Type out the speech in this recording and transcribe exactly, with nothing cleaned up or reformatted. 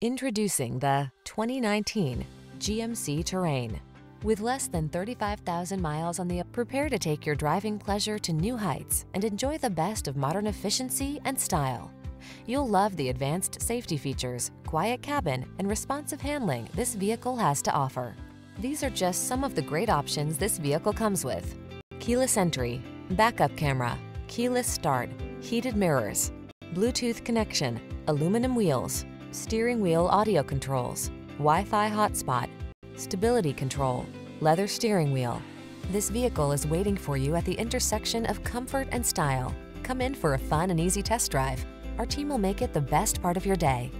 Introducing the twenty nineteen G M C Terrain. With less than thirty-five thousand miles on the up, prepare to take your driving pleasure to new heights and enjoy the best of modern efficiency and style. You'll love the advanced safety features, quiet cabin, and responsive handling this vehicle has to offer. These are just some of the great options this vehicle comes with: keyless entry, backup camera, keyless start, heated mirrors, Bluetooth connection, aluminum wheels, steering wheel audio controls, Wi-Fi hotspot, stability control, leather steering wheel. This vehicle is waiting for you at the intersection of comfort and style. Come in for a fun and easy test drive. Our team will make it the best part of your day.